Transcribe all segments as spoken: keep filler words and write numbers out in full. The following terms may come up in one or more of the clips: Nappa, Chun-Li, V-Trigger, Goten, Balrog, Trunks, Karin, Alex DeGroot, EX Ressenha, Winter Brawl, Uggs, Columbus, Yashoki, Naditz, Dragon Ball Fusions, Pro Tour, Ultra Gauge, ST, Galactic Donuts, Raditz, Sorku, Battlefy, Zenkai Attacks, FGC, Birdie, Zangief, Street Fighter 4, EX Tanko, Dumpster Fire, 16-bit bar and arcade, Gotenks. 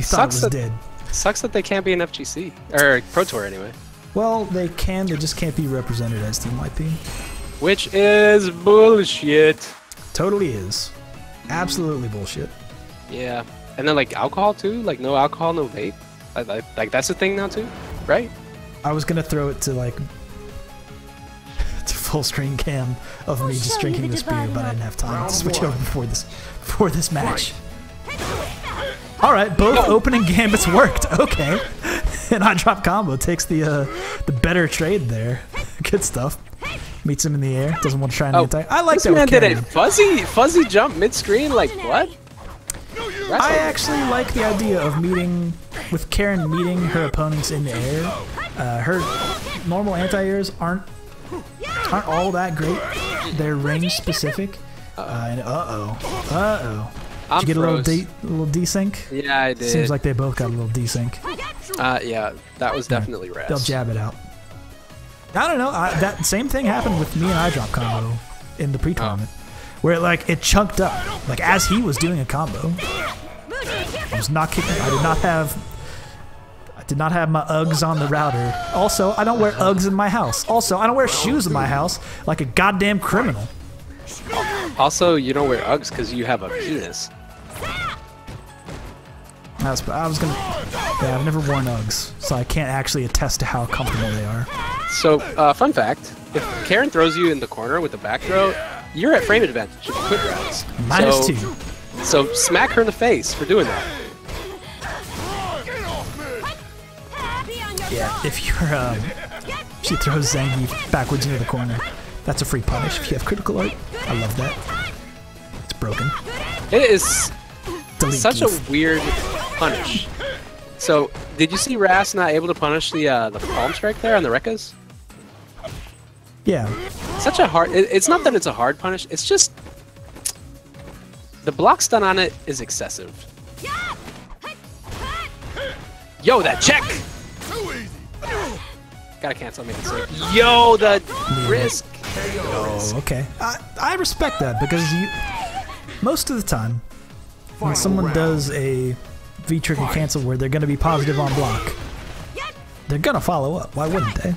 You thought sucks it was that, dead. Sucks that they can't be an F G C. Or Pro Tour, anyway. Well, they can, they just can't be represented as Team Y P. Which is bullshit. Totally is. Absolutely bullshit. Yeah. And then, like, alcohol, too? Like, no alcohol, no vape? I, I, like, that's a thing now, too? Right? I was gonna throw it to, like, to full screen cam of me just drinking this beer, but I didn't have time to switch over before this, before this match. Alright, both opening gambits worked. Okay. An on-drop combo takes the uh, the better trade there. Good stuff. Meets him in the air. Doesn't want to try and oh, attack. I like this that. This man did a fuzzy, fuzzy jump mid-screen. Like what? That's I actually like the idea of meeting with Karin meeting her opponents in the air. Uh, her normal anti-airs aren't aren't all that great. They're range specific. Uh, and uh oh, uh oh. Did I'm you get a little, de a little desync? Yeah, I did. Seems like they both got a little desync. Uh, yeah, that was definitely yeah. rest. They'll jab it out. I don't know. I, that same thing happened with me and I drop combo in the pre-tournament, oh. where it, like it chunked up, like as he was doing a combo. I was not kicking. I did not have. I did not have my Uggs on the router. Also, I don't wear Uggs in my house. Also, I don't wear shoes in my house, like a goddamn criminal. Also, you don't wear Uggs because you have a penis. I was, I was gonna. Yeah, I've never worn Uggs, so I can't actually attest to how comfortable they are. So, uh, fun fact: if Karin throws you in the corner with the back throw, you're at frame advantage in quick rounds. Minus so, two. So smack her in the face for doing that. Yeah, if you're, um, she throws Zangief backwards into the corner. That's a free punish if you have critical art. I love that. It's broken. It is Delete such Keith. a weird. Punish. So, did you see Ras not able to punish the uh, the palm strike there on the Rekkas? Yeah. Such a hard. It, it's not that it's a hard punish. It's just the block stun on it is excessive. Yo, that check. Gotta cancel me. Yo, the yeah. risk. Oh, okay. I I respect that because you most of the time when someone does a V-Trigger cancel where they're going to be positive on block. They're going to follow up. Why wouldn't they?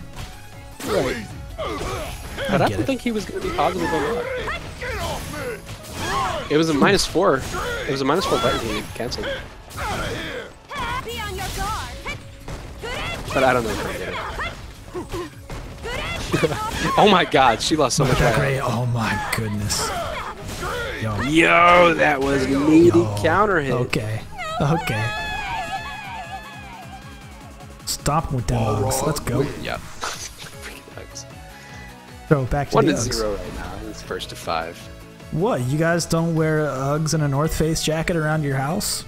Right. I but I don't it. think he was going to be positive on block. It was a minus four. It was a minus four button he canceled. But I don't know if I did it. Oh my god, she lost so much. Oh my goodness. Yo, Yo that was meaty Yo. counter hit. Okay. Okay. Stop with them Uggs. Let's go. Yep. So back to One the Uggs. One to zero right now. It's first to five. What? You guys don't wear Uggs and a North Face jacket around your house?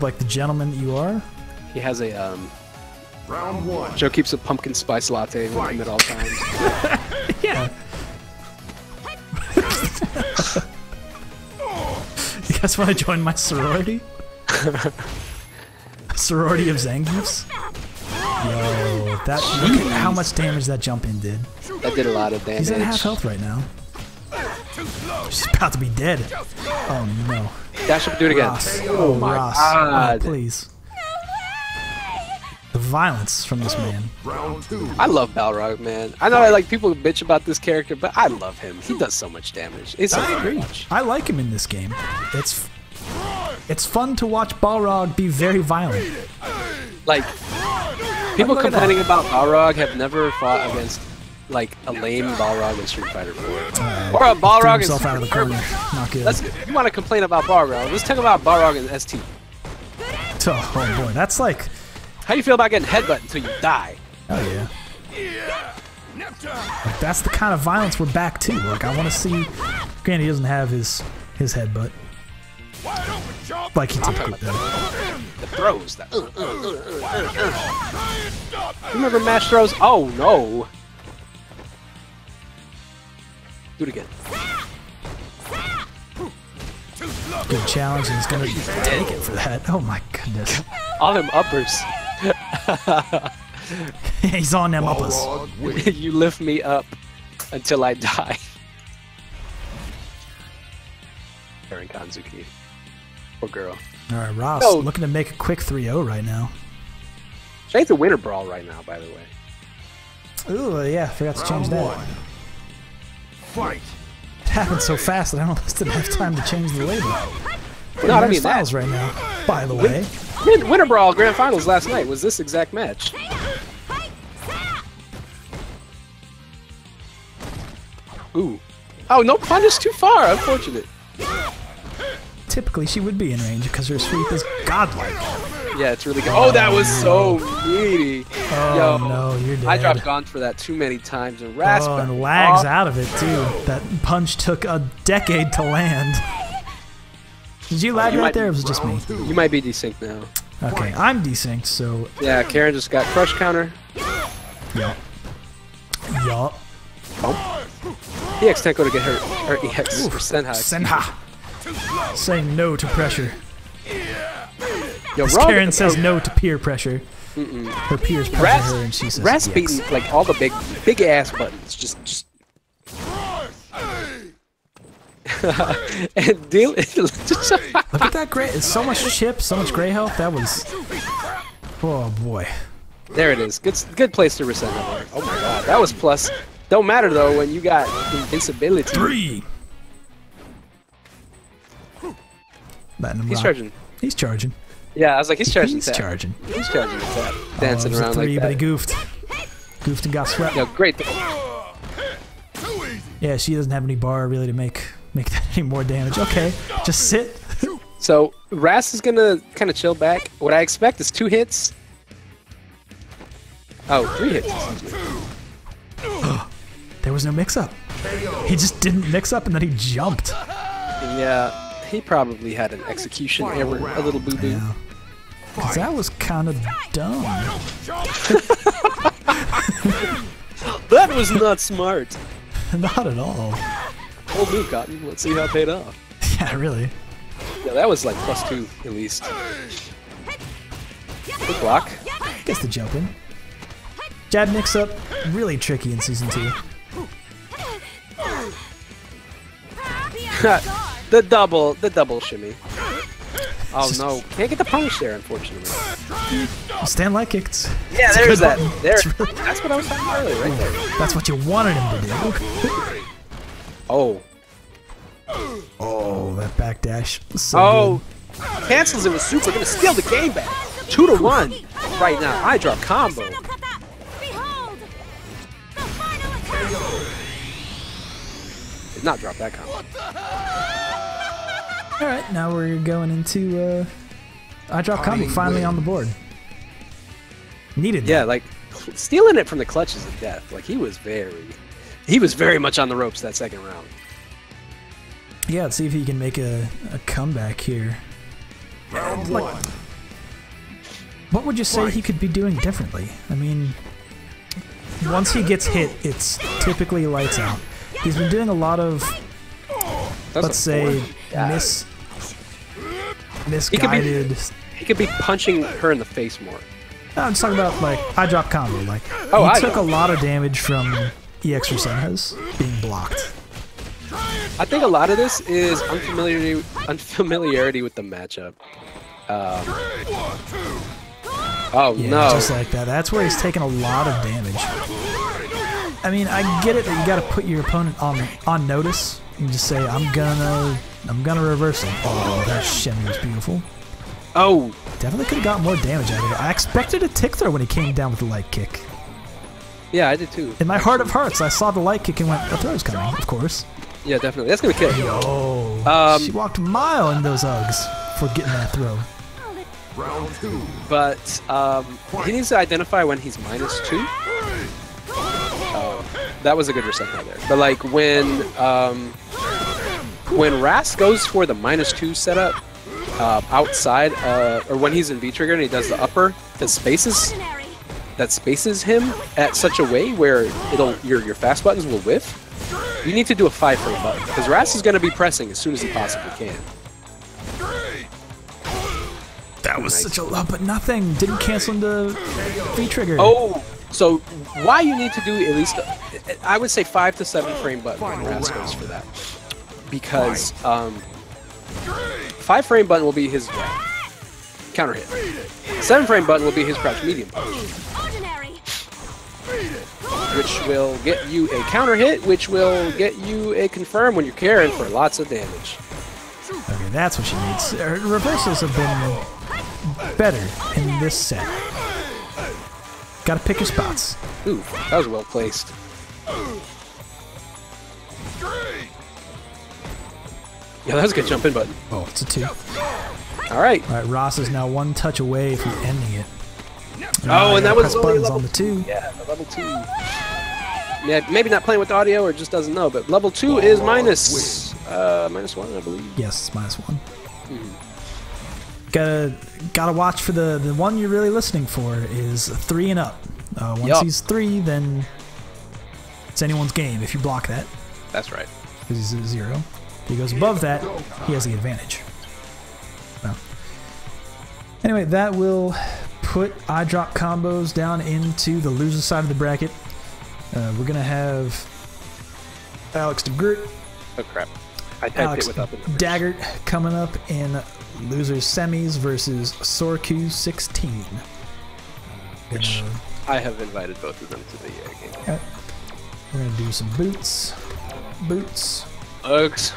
Like the gentleman that you are? He has a, um... Round one. Joe keeps a pumpkin spice latte in him at all times. Yeah. You guys want to join my sorority? Sorority of Zangiefs? Yo, that, look at how much damage that jump in did. That did a lot of damage. He's at half health right now. She's about to be dead. Oh no. Dash up, do it again. Ross. Oh, oh my Ross. god. Oh, please. The violence from this man. I love Balrog, man. I know I like people bitch about this character, but I love him. He does so much damage. It's so I agree. Much. I like him in this game. It's it's fun to watch Balrog be very violent. Like people complaining about Balrog have never fought against like a lame Balrog in Street Fighter four. Uh, or a Balrog in out of the corner. Not good. Let's, you want to complain about Balrog? Let's talk about Balrog in S T. Oh boy, that's like. How you feel about getting headbutt until you die? Oh yeah. Like, that's the kind of violence we're back to. Like I want to see. Granted, he doesn't have his his headbutt. Like he typically does. The throws. The, uh, uh, uh, uh, uh. Remember match throws? Oh no. Do it again. Good challenge. And he's gonna take it for that. Oh my goodness. All them uppers. He's on them uppers. You lift me up until I die. Karin Kanzuki. Poor girl. All right, Ross, so, looking to make a quick three oh right now. Change the Winter Brawl right now, by the way. Ooh, yeah, I forgot to change that. Round one. Fight. It happened so fast that I almost didn't have time to change the label. No, I mean styles that. right now, by the way. Winter Brawl Grand Finals last night was this exact match. Ooh. Oh, no punish too far. Unfortunate. Typically, she would be in range because her sweep is godlike. Yeah, it's really good. Oh, that was so meaty. Oh, yo, no, you're dead. I dropped guns for that too many times and rasped. Oh, and lags off. out of it, too. That punch took a decade to land. Did you lag oh, you right there, or was it just me? You might be desynced now. Okay, I'm desynced, so... Yeah, Karin just got crush counter. Yup. Yup. Oh. E X Tanko to get her, her E X Ressenha. Saying no to pressure. Yo, Karin says no to peer pressure. Mm-mm. Her peers pressure Ras her, and she says Ras beating, like, all the big, big-ass buttons. Just... just... and deal look at that gray. It's so much chip, so much gray health. That was. Oh boy. There it is. Good, good place to reset. Oh my god, that was plus. Don't matter though when you got invincibility. Three. Him he's rock. charging. He's charging. Yeah, I was like, he's charging. He's that. charging. He's charging. That. Dancing oh, around three, like that. But he goofed. Goofed and got swept. Yo, great. Yeah, she doesn't have any bar really to make. Make that any more damage. Okay, just sit. So, Ras is gonna kind of chill back. What I expect is two hits. Oh, three hits. There was no mix-up. He just didn't mix up and then he jumped. Yeah, he probably had an execution error, a little boo-boo. Yeah. Cause that was kind of dumb. That was not smart. Not at all. Old move, Cotton. Let's see how it paid off. Yeah, really. Yeah, that was like plus two at least. Good block. Gets the jump in. Jab mix up, really tricky in season two. the double, the double shimmy. Oh no, can't get the punish there, unfortunately. Stand like it's. Yeah, there's that. Button. There. Really... That's what I was talking earlier, right there. That's what you wanted him to do. Oh. Oh, that backdash. So oh. Good. Cancels it with super. They're going to steal the game back. Two to one right now. I drop combo. Did not drop that combo. All right, now we're going into uh, I drop combo finally on the board. Needed that. Yeah, like stealing it from the clutches of death. Like he was very... He was very much on the ropes that second round. Yeah, let's see if he can make a, a comeback here. Round like, one. What would you say Fight. he could be doing differently? I mean, once he gets hit, it's typically lights out. He's been doing a lot of, That's let's say, mis, misguided... He could, be, he could be punching her in the face more. No, I'm just talking about, like, I drop combo. Like, oh, he I took drop. a lot of damage from... E X Ressenha being blocked. I think a lot of this is unfamiliarity, unfamiliarity with the matchup. Um, oh yeah, no! Just like that. That's where he's taking a lot of damage. I mean, I get it that you got to put your opponent on on notice and just say, "I'm gonna, I'm gonna reverse him." Oh, that shimmy was beautiful. Oh, definitely could have got more damage out of it. I expected a tick throw when he came down with the light kick. Yeah, I did too. In my heart of hearts, I saw the light kick and went, the throw's coming, of course. Yeah, definitely. That's going to kill you. Oh, um, she walked a mile in those Uggs for getting that throw. Round two. But um, he needs to identify when he's minus two. Oh, that was a good reset there. But like when um, when Ras goes for the minus two setup uh, outside, uh, or when he's in V-Trigger and he does the upper, the spaces... that spaces him at such a way where it'll your your fast buttons will whiff. You need to do a five frame button because Ras is going to be pressing as soon as he possibly can. That was nice. such a lot, but nothing didn't cancel into V-Trigger. Oh, so why you need to do at least a, I would say five to seven frame button when Ras goes for that because um, five frame button will be his. Way. counter hit. The seven frame button will be his crouch medium punch, which will get you a counter hit, which will get you a confirm when you're Karin for lots of damage. I mean, that's what she needs. Her reversals have been better in this set. Gotta pick your spots. Ooh, that was well placed. Yeah, that was a good jump in button. Oh, it's a two. All right. All right, Ross is now one touch away from ending it. And oh, and that was only level on the two. Yeah, level two. Yeah, maybe not playing with the audio or just doesn't know, but level two oh, is minus, uh, minus one, I believe. Yes, minus one. Hmm. Gotta gotta watch for the the one you're really listening for is three and up. Uh, once yep. he's three, then it's anyone's game if you block that. That's right. Because he's a zero. If he goes above that, he has the advantage. Well. Anyway, that will put eye drop combos down into the loser side of the bracket. Uh, we're gonna have Alex DeGroot. Oh crap! I typed it without the numbers. Daggert coming up in losers semis versus Sorku sixteen, which gonna, I have invited both of them to the uh, game. Right. We're gonna do some boots, boots. Uggs.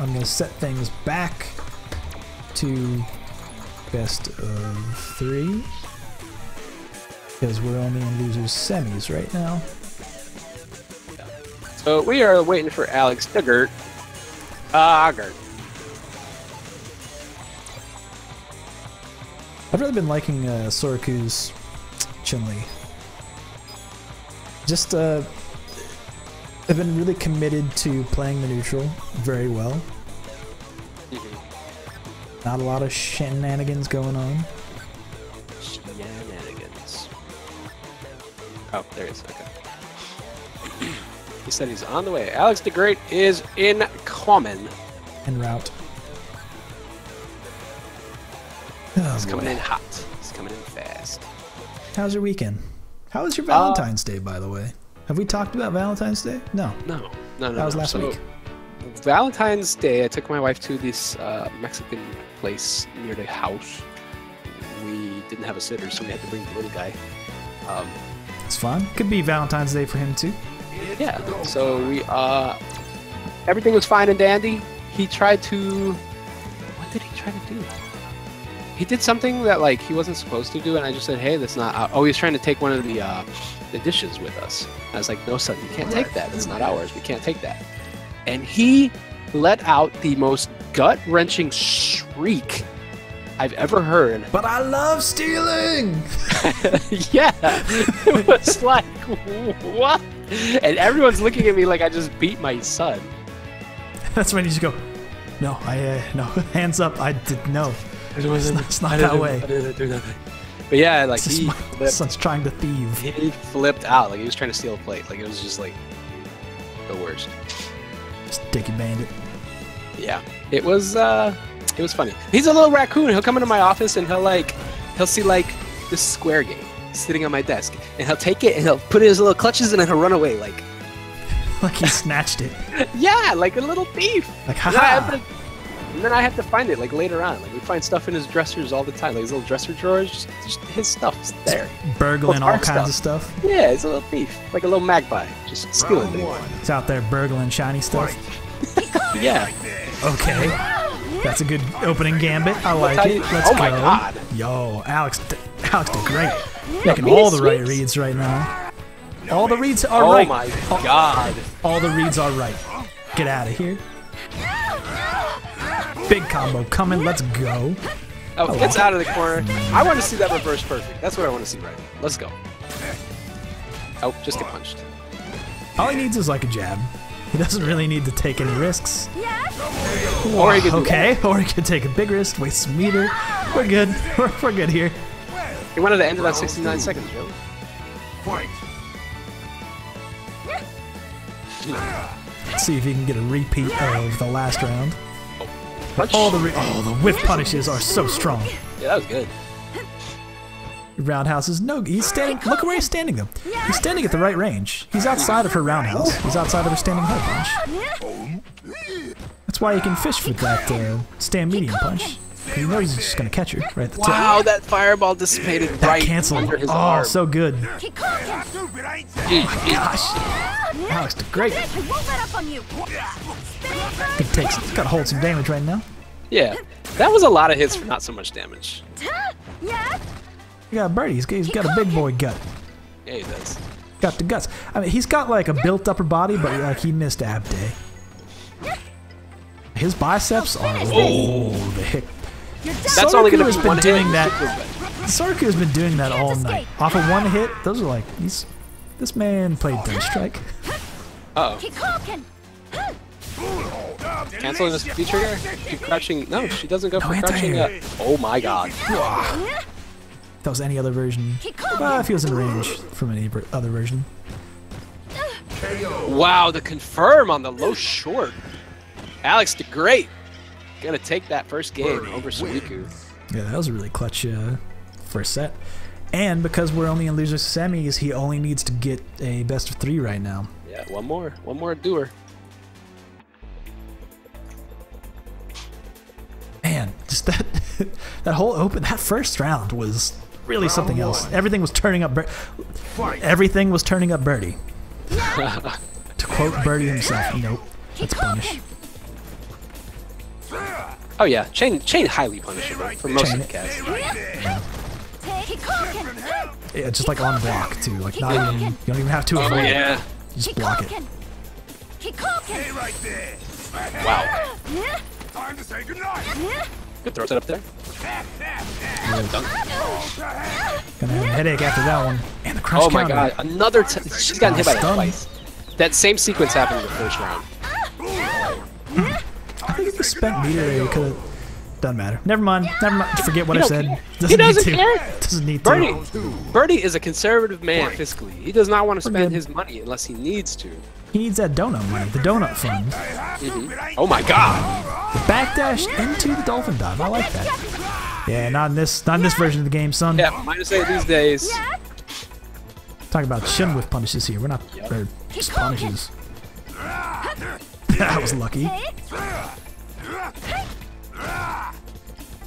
I'm gonna set things back to best of three, because we're only in losers semis right now. So we are waiting for Alex Daggert. Ah, Daggert. I've really been liking uh, Sorku's Chun-Li. Just uh, I've been really committed to playing the neutral very well. Not a lot of shenanigans going on. Shenanigans. Oh, there he is. Okay. He said he's on the way. Alex the Great is in common. En route. Oh, he's boy. coming in hot. He's coming in fast. How's your weekend? How was your Valentine's uh, Day, by the way? Have we talked about Valentine's Day? No. No. No. No. That was no. last so, week. Valentine's Day, I took my wife to this uh, Mexican place near the house. We didn't have a sitter, so we had to bring the little guy. Um, it's fun. Could be Valentine's Day for him too. Yeah. So we, uh, everything was fine and dandy. He tried to. What did he try to do? He did something that like he wasn't supposed to do, and I just said, "Hey, that's not." Our... Oh, he was trying to take one of the uh, the dishes with us. I was like, "No, son, you can't take that. It's not ours. We can't take that." And he let out the most gut-wrenching shriek I've ever heard. But I love stealing! Yeah! It was like, what? And everyone's looking at me like I just beat my son. That's when you just go, no, I, uh, no, hands up, I did, no. It was, it's not, it's not I that didn't, way. I didn't do nothing. But yeah, like, this he flipped. Son's trying to thieve. He flipped out, like he was trying to steal a plate. Like, it was just, like, the worst. Sticky bandit. Yeah, it was uh, it was funny. He's a little raccoon. He'll come into my office and he'll like, he'll see like this square game sitting on my desk, and he'll take it and he'll put it in his little clutches and then he'll run away like, like he snatched it. Yeah, like a little thief. Like haha. And, and then I have to find it like later on. Like we find stuff in his dressers all the time. Like his little dresser drawers, just, just his stuff's there. Just burgling all kinds stuff. of stuff. Yeah, it's a little thief, like a little magpie, just stealing things. It's out there burgling shiny stuff. Yeah. Okay. That's a good opening gambit. I like it. Let's oh go. My God. Yo, Alex, Alex did great. Making all the right reads right now. All the reads are oh right. Oh my God. All, all the reads are right. Get out of here. Big combo coming. Let's go. Oh, it gets out of the corner. I want to see that reverse perfect. That's what I want to see right now. Let's go. Oh, just get punched. All he needs is like a jab. He doesn't really need to take any risks. Wow, or he could okay, or he could take a big risk, waste some meter. We're good. We're, we're good here. He wanted to end about sixty-nine seconds, really. Let's see if he can get a repeat of the last round. Punch. All the oh, the whiff punishes are so strong. Yeah, that was good. Roundhouse is no. He's standing. Look where he's standing though. He's standing at the right range. He's outside of her roundhouse. He's outside of her standing high punch. That's why you can fish with that uh, stand medium punch. You know he's just gonna catch her right at the top. Wow, that fireball dissipated that right canceled. Under his oh, arm. So good. Oh my gosh. That was great. It takes, it's gotta hold some damage right now. Yeah, that was a lot of hits for not so much damage. You got Birdie, he's, he's got a big boy gut. Yeah, he does. Got the guts. I mean, he's got like a built upper body, but like he missed ab day. His biceps are oh, the heck. That's only gonna be one doing that. Sorku's been doing that all night. Off of one hit, those are like these. This man played Third Strike. Uh oh. Canceling this V-Trigger? Crouching? No, she doesn't go no for crouching. Uh, oh my god. Wow. If that was any other version. Well, if he was in range from any other version. Wow, the confirm on the low short. Alex the Great gonna take that first game over Suiku. Yeah, that was a really clutch uh, first set. And because we're only in loser semis, he only needs to get a best of three right now. Yeah, one more, one more doer. Man, just that that whole open, that first round was really round something one. else. Everything was turning up. Fight. Everything was turning up Birdie. To quote Birdie himself, nope, let's punish. Oh yeah, chain chain highly punishable for most of the cast. Yeah. yeah, just like on block too. Like not even you don't even have to avoid oh, yeah. it. You just block it. Wow. Good throw set up there. Yeah. Dunk. Gonna have a headache after that one. And the crunch Oh my counter. god, another t she's gotten hit by that twice. That same sequence happened in the first round. I think if we spent meter area, we could have. Doesn't matter. Never mind. Never mind. Forget what I said. Doesn't he doesn't need to. care. Doesn't need Birdie, to. Birdie is a conservative man fiscally. He does not want to spend his money unless he needs to. He needs that donut money, the donut fund. Mm-hmm. Oh my god! The backdash into the dolphin dive. I like that. Yeah, not in this, not in this version of the game, son. Yeah, minus eight these days. Talking about Shin with punishes here. We're not yep. or just punishes. That was lucky.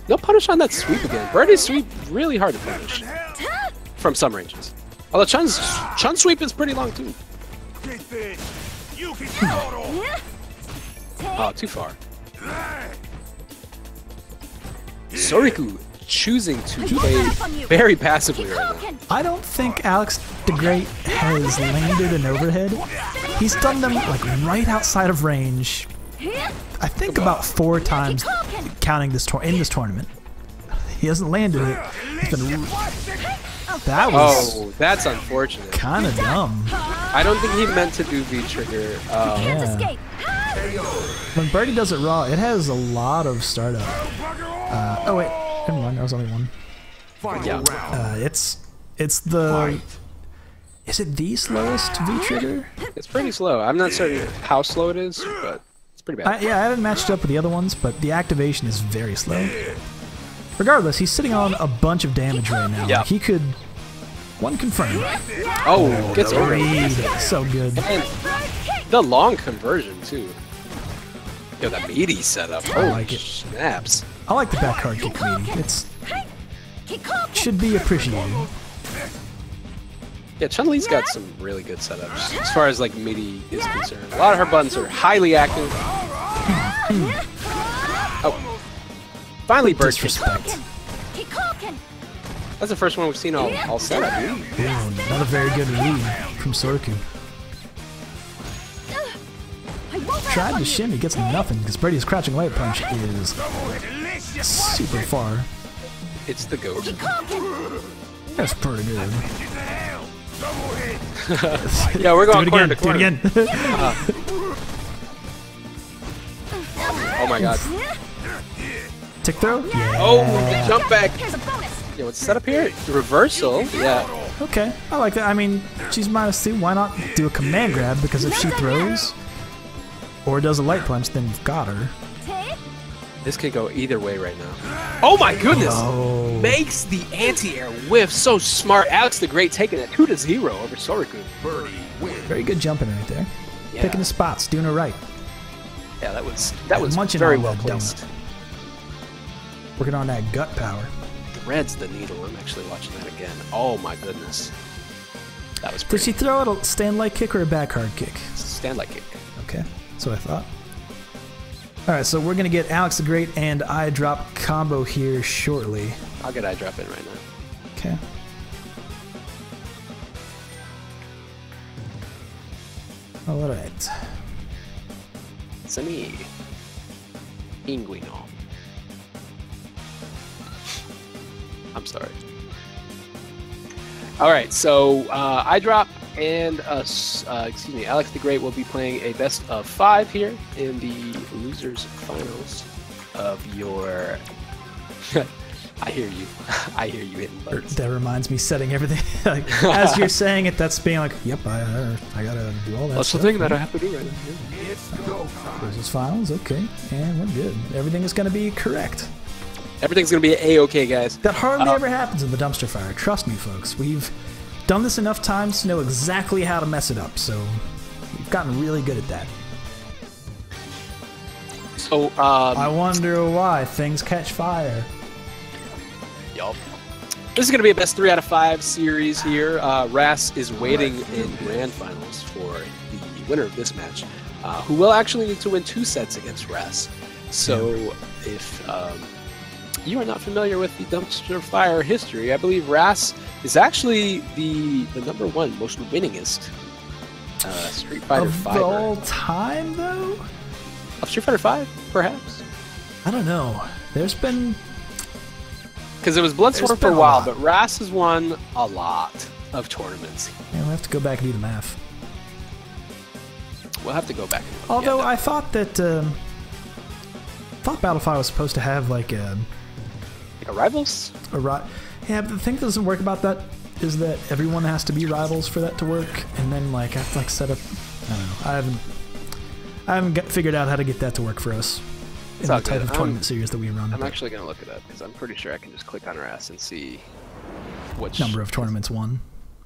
No punish on that sweep again. Birdie's sweep really hard to punish from some ranges. Although Chun's Chun sweep is pretty long too. Oh, too far. Soriku choosing to play very passively right now. I don't think Alex the Great has landed an overhead. He's done them like right outside of range. I think about four times counting this tour in this tournament. He hasn't landed it. He's been that was oh, that's unfortunate. Kind of dumb. I don't think he meant to do V-Trigger. Um, yeah. When Birdie does it raw, it has a lot of startup. Uh, oh wait, never mind. That was only one. Yeah. Uh, it's it's the. Is it the slowest V-Trigger? It's pretty slow. I'm not certain how slow it is, but. Pretty bad. I, yeah, I haven't matched up with the other ones, but the activation is very slow. Regardless, he's sitting on a bunch of damage right now. Yeah. Like he could... One confirm. Oh, oh gets over it. So good. And the long conversion, too. Yo, that meaty setup. I Holy like it. snaps. I like the back card kick meaty. It's... should be appreciated. Yeah, Chun-Li's got some really good setups as far as like MIDI is concerned. A lot of her buttons are highly active. Oh, finally Birdie. Disrespect. That's the first one we've seen all, all set up. Yeah, another very good read from Soriku. Tried to shimmy, gets nothing because Birdie's crouching light punch is super far. It's the goat. That's pretty good. Yeah, we're going corner to corner. Do it again. Do it again. uh, oh my god. Tick throw? Yeah. Oh, the jump back. Yeah, what's set up here? The reversal. Yeah. Okay, I like that. I mean, she's minus two. Why not do a command grab? Because if she throws or does a light punch, then you've got her. This could go either way right now. Oh my goodness! Oh. Makes the anti-air whiff so smart. Alex the Great taking it two to zero over Soriku. Very good jumping right there. Yeah. Picking the spots, doing it right. Yeah, that was that was very well placed. Working on that gut power. Threads the needle. I'm actually watching that again. Oh my goodness. That was pretty. Did she throw out a stand-light kick or a backhand kick? Stand-light kick. Okay, that's what I thought. All right, so we're going to get Alex the Great and Eye Drop combo here shortly. I'll get Eye Drop in right now. Okay. All right. It's a me. Pinguino. I'm sorry. All right, so uh, Eye Drop and us, uh, excuse me, Alex the Great will be playing a best of five here in the losers finals of your. I hear you. I hear you hitting buttons. That reminds me, setting everything like, as you're saying it. That's being like, yep, I, I gotta do all that. That's stuff, the thing right? that I have to do right now. It's go time. Losers finals, okay, and we're good. Everything is gonna be correct. Everything's gonna be a-okay, guys. That hardly uh, ever happens in the dumpster fire. Trust me, folks. We've done this enough times to know exactly how to mess it up, so we've gotten really good at that. So, um, I wonder why things catch fire. Yup. This is going to be a best three out of five series here. Uh, Ras is waiting right. in grand finals for the winner of this match, uh, who will actually need to win two sets against Ras. So, yeah. if um, you are not familiar with the dumpster fire history, I believe Ras is actually the the number one most winningest uh, Street Fighter of five. Of all time, though? Of Street Fighter five, perhaps? I don't know. There's been... Because it was Bloodstorm for a while, a but Ras has won a lot of tournaments. Yeah, we'll have to go back and do the math. We'll have to go back and do the math. Although yeah, I thought that... Um, I thought Battlefy was supposed to have, like, a... Like a rivals? A ri yeah, but the thing that doesn't work about that is that everyone has to be rivals for that to work, and then, like, I have to, like, set up... I don't know. I haven't... I haven't got, figured out how to get that to work for us in the type of tournament series that we run. I'm actually going to look it up because I'm pretty sure I can just click on Ras and see which number of tournaments won.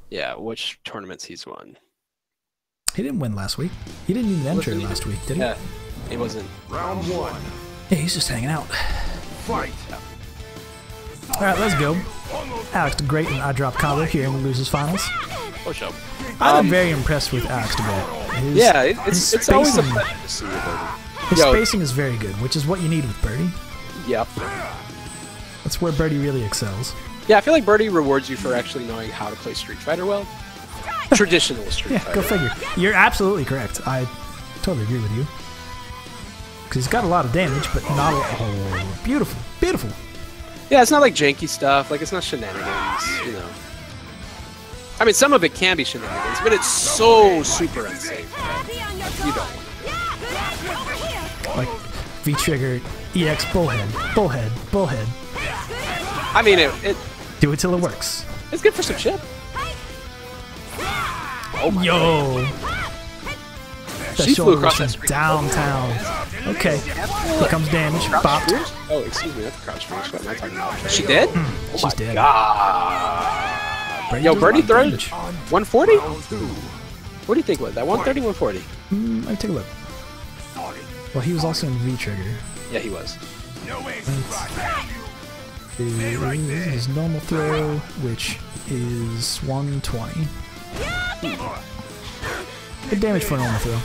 Yeah, which tournaments he's won. He didn't win last week. He didn't even enter last week, did he? Yeah, he wasn't. Round one. Yeah, he's just hanging out. Fight. All right, let's go. Alex the Great and Eye Drop combo here in the losers finals. I'm um, very impressed with Alex the Great. His, yeah, it, it's, it's always a pleasure to see you, Birdie. His Yo. spacing is very good, which is what you need with Birdie. Yep. That's where Birdie really excels. Yeah, I feel like Birdie rewards you for actually knowing how to play Street Fighter well. Traditional Street yeah, Fighter. Yeah, go figure. You're absolutely correct. I totally agree with you. Because he's got a lot of damage, but not a whole... Beautiful, beautiful. Yeah, it's not like janky stuff. Like, it's not shenanigans, you know. I mean, some of it can be shenanigans, but it's so super unsafe. You don't want it. Like, V-Trigger, E X, Bullhead, Bullhead, Bullhead. I mean, it... it Do it till it works. It's good for some chip. Oh my Yo! God. That she flew across that screen. Downtown. Okay. Here comes damage. Bopped. Oh, excuse me, that's a crouch finish. What am I talking about? She did? Mm, oh she's my dead. God. Birdie Yo, Birdie throws one forty? What do you think was that? one thirty, one forty? Mm, let me take a look. Well, he was also in V-Trigger. Yeah, he was. This is normal throw, which is one twenty. Good damage for normal throw.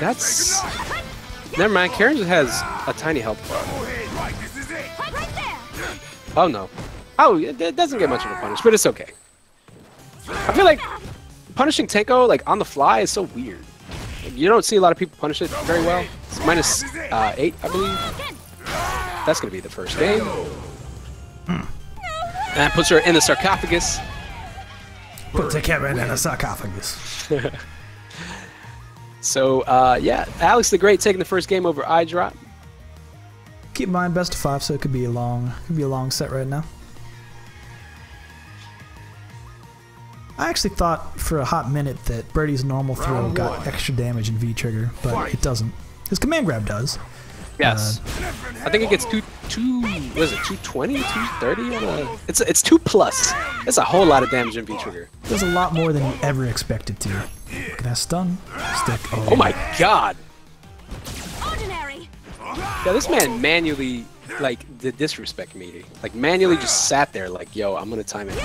That's... Never mind, Karin just has a tiny health bar. Oh, no. Oh, it doesn't get much of a punish, but it's okay. I feel like punishing Tanko like on the fly is so weird. You don't see a lot of people punish it very well. It's minus uh, eight, I believe. That's gonna be the first game. Mm. And that puts her in the sarcophagus. Puts a cat in a sarcophagus. So uh, yeah, Alex the Great taking the first game over Eye Drop. Keep in mind, best of five, so it could be a long, could be a long set right now. I actually thought for a hot minute that Birdie's normal throw got extra damage in V-Trigger, but Fight. it doesn't. His command grab does. Yes. Uh, I think it gets two, two, what is it, two twenty, two thirty? Uh, it's, it's two plus. That's a whole lot of damage in V-Trigger. There's a lot more than you ever expected to. Look at that stun. Stick. Oh, oh my god. Ordinary. Yeah, this man manually like the disrespect meter. Like manually just sat there like, yo, I'm gonna time it.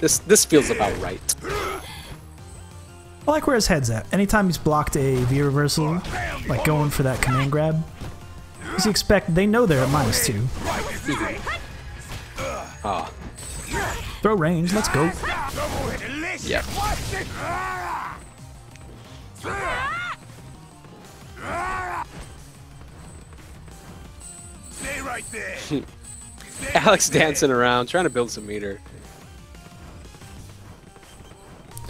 This this feels about right. I like where his head's at. Anytime he's blocked a V reversal, like going for that command grab, as you expect, they know they're at minus two. Ah. Throw range, let's go. Yep. Stay right there. Alex dancing around, trying to build some meter.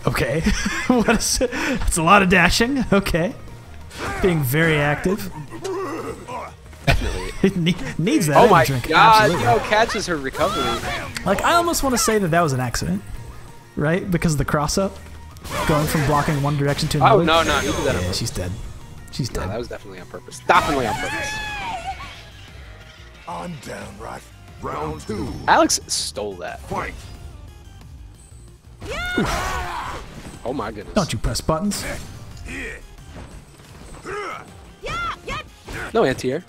Okay. What is it? That's a lot of dashing. Okay. Being very active. Definitely. Needs that. Oh my drink. God. Yo, catches her recovery. Like, I almost want to say that that was an accident. Right? Because of the cross up. Going from blocking one direction to another. Oh, no, no. You did that yeah, on she's dead. She's dead. No, that was definitely on purpose. Definitely on purpose. I'm down, right? Round two. Alex stole that. Fight. Oh my goodness. Don't you press buttons. No anti-air.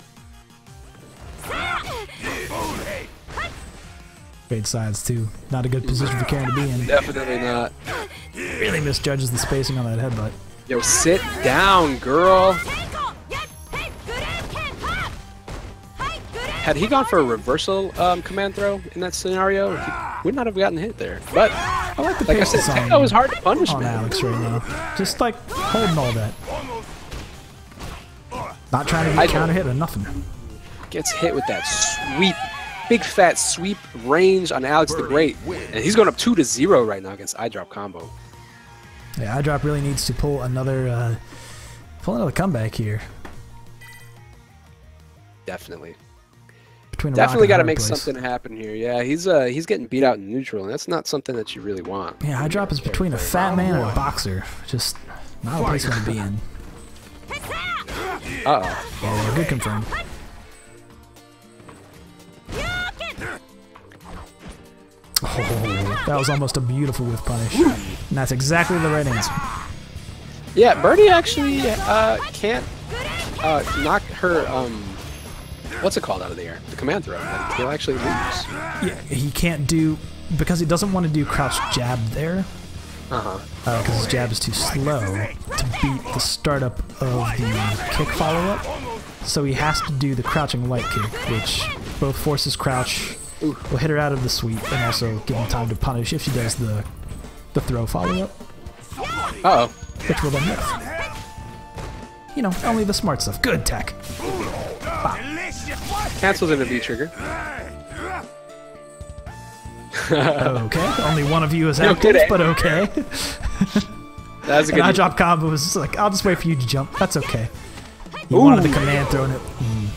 Great sides too. Not a good position for Karin to be in. Definitely not. Really misjudges the spacing on that headbutt. Yo, sit down, girl. Had he gone for a reversal um, command throw in that scenario, he would not have gotten hit there. But I like the like I said, Tanko is hard to punish on Alex right now. Just like holding all that, not trying to get counter hit or nothing. Gets hit with that sweep, big fat sweep range on Alex the Great, and he's going up two to zero right now against Eyedrop combo. Yeah, Eyedrop really needs to pull another, uh, pull another comeback here. Definitely. Definitely got to make place. something happen here. Yeah, he's uh he's getting beat out in neutral, and that's not something that you really want. Yeah, Eyedrop is between a fat man and a boxer. Just not a place to be in. Uh oh. Yeah, good confirm. Oh, that was almost a beautiful whiff punish. And that's exactly the right answer. Yeah, Birdie actually uh can't uh knock her um. What's it called out of the air? The command throw. Like, he'll actually lose. Yeah, he can't do... Because he doesn't want to do crouch jab there. Uh-huh. Uh, because his jab is too slow to beat the startup of the kick follow-up. So he has to do the crouching light kick, which both forces crouch, will hit her out of the sweep, and also give him time to punish if she does the, the throw follow-up. Uh-oh. Which will then miss. You know, only the smart stuff. Good tech. Bop. Cancels in a V-Trigger. Okay, only one of you is active, no but okay. That was a good I drop combo was like, I'll just wait for you to jump. That's okay. You Ooh. wanted the command thrown it. Mm.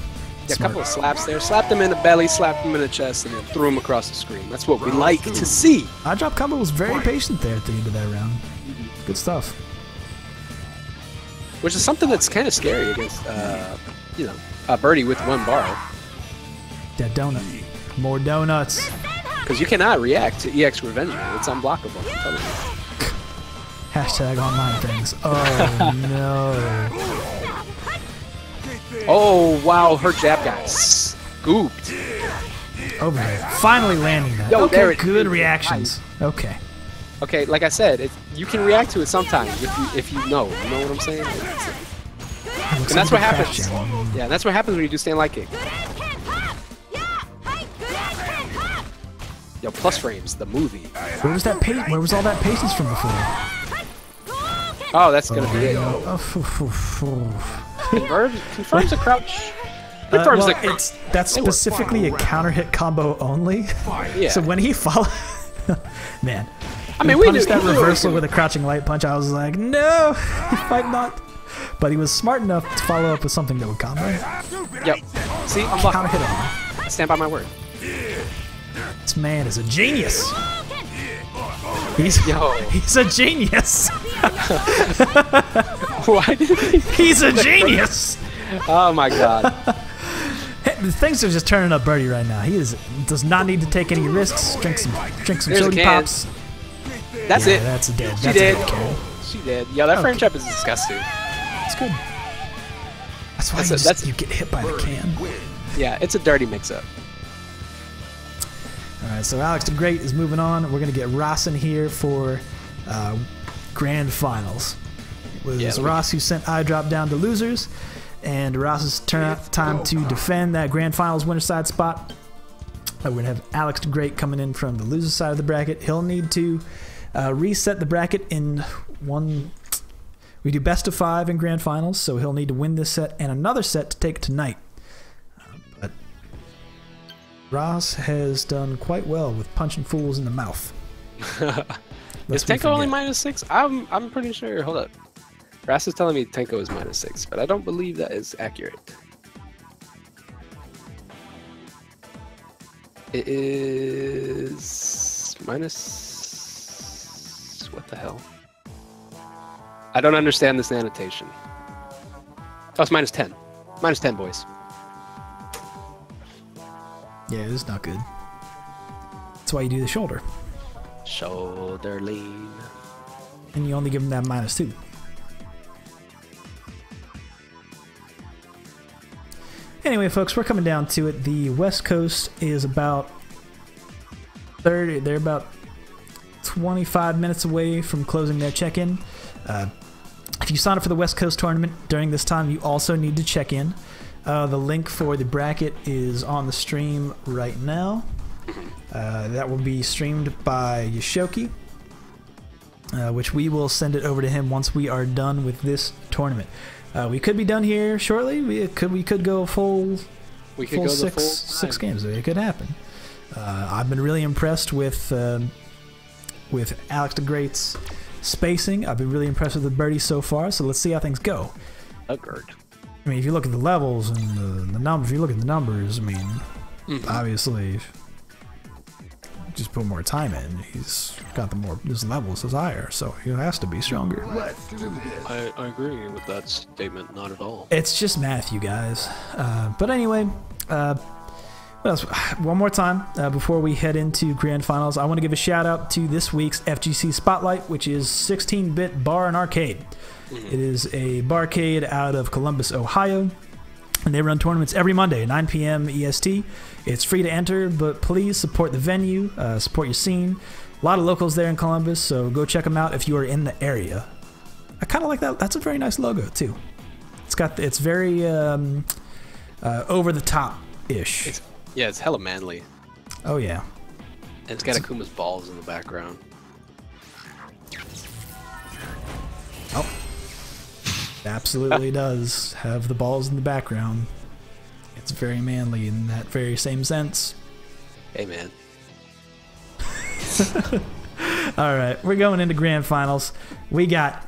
Yeah, a couple of slaps there. Slapped him in the belly, slapped him in the chest, and then threw him across the screen. That's what we like to see. I drop combo was very patient there at the end of that round. Good stuff. Which is something that's kind of scary against, uh, you know, Uh, Birdie with one bar. That donut. More donuts. Because you cannot react to E X Ressenha. It's unblockable. Hashtag online things. Oh, no. Oh, wow. Her jab got scooped. Overhead. Finally landing that. Yo, okay, there it, good it, reactions. It, okay. Okay, like I said, it, you can react to it sometimes if you, if you know. You know what I'm saying? It's, And that's what happens. Yeah, that's what happens when you do stand light kick. Yo, plus frames, the movie. Where was that? Where was all that patience from before? Oh, that's gonna oh, be it. No. Oh. Confirms, confirms a crouch. Confirms uh, well, a crouch. It's, that's specifically a counter hit combo only. Yeah. So when he follows, man. I mean, we punched that reversal with a crouching light punch. I was like, no, he might not. But he was smart enough to follow up with something that would combo. Yep. See, I'm blocking. Hit him. Stand by my word. This man is a genius. He's Yo. he's a genius. Why did he? He's a genius. Oh my God. Things are just turning up Birdie right now. He is does not need to take any risks. Drink some drink some chili pops. That's yeah, it. That's a dead. She that's did. A dead she did. Yo, that okay. frame trap is disgusting. That's good. That's why that's you, a, just, that's you get hit by the can. Yeah, it's a dirty mix-up. All right, so Alex the Great is moving on. We're going to get Ross in here for uh, Grand Finals. It was yeah, Ross who sent iDrop down to losers, and Ross's turn time to defend that Grand Finals winner side spot. Uh, we're going to have Alex the Great coming in from the loser side of the bracket. He'll need to uh, reset the bracket in one... We do best of five in Grand Finals, so he'll need to win this set and another set to take tonight. Uh, but Ross has done quite well with punching fools in the mouth. Is Tanko only minus six? I'm, I'm pretty sure. Hold up. Ross is telling me Tanko is minus six, but I don't believe that is accurate. It is minus... What the hell? I don't understand this annotation. Oh, it's minus ten. Minus ten, boys. Yeah, this is not good. That's why you do the shoulder. Shoulder lean. And you only give them that minus two. Anyway, folks, we're coming down to it. The West Coast is about thirty. They're about twenty-five minutes away from closing their check-in. Uh, if you sign up for the West Coast tournament during this time, you also need to check in. Uh, the link for the bracket is on the stream right now. Uh, that will be streamed by Yashoki, uh, which we will send it over to him once we are done with this tournament. Uh, we could be done here shortly. We could we could go full, we could full go six full six games. It could happen. Uh, I've been really impressed with uh, with Alex the Great's spacing. I've been really impressed with the Birdie so far, so let's see how things go. Agreed. I mean, if you look at the levels and the, the numbers, if you look at the numbers, I mean, mm-hmm. obviously, just put more time in. He's got the more, his levels is higher, so he has to be stronger. Let's do this. I, I agree with that statement, not at all. It's just math, you guys. Uh, but anyway, uh, one more time uh, before we head into Grand Finals, I want to give a shout out to this week's F G C Spotlight, which is sixteen bit Bar and Arcade. Mm-hmm. It is a barcade out of Columbus, Ohio, and they run tournaments every Monday, nine p m E S T. It's free to enter, but please support the venue, uh, support your scene. A lot of locals there in Columbus, so go check them out if you are in the area. I kind of like that. That's a very nice logo too. It's got it's very um, uh, over the top ish. It's Yeah, it's hella manly. Oh, yeah. And it's got it's... Akuma's balls in the background. Oh. Absolutely does have the balls in the background. It's very manly in that very same sense. Hey, man. All right, we're going into Grand Finals. We got